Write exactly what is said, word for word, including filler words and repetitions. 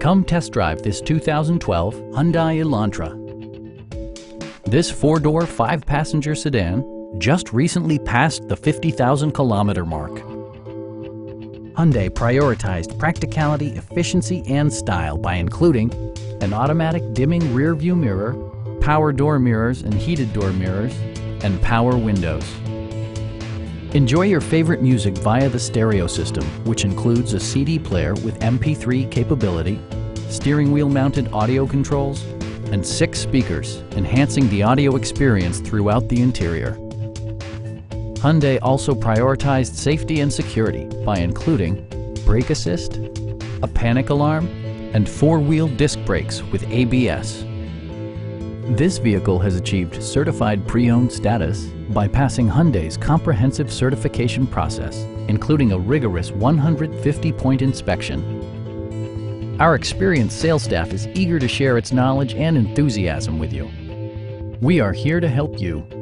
Come test drive this two thousand twelve Hyundai Elantra. This four-door, five-passenger sedan just recently passed the fifty thousand kilometer mark. Hyundai prioritized practicality, efficiency, and style by including an automatic dimming rear-view mirror, power door mirrors and heated door mirrors, and power windows. Enjoy your favorite music via the stereo system, which includes a C D player with M P three capability, steering wheel mounted audio controls, and six speakers, enhancing the audio experience throughout the interior. Hyundai also prioritized safety and security by including brake assist, a panic alarm, and four-wheel disc brakes with A B S. This vehicle has achieved certified pre-owned status by passing Hyundai's comprehensive certification process, including a rigorous one hundred fifty point inspection. Our experienced sales staff is eager to share its knowledge and enthusiasm with you. We are here to help you.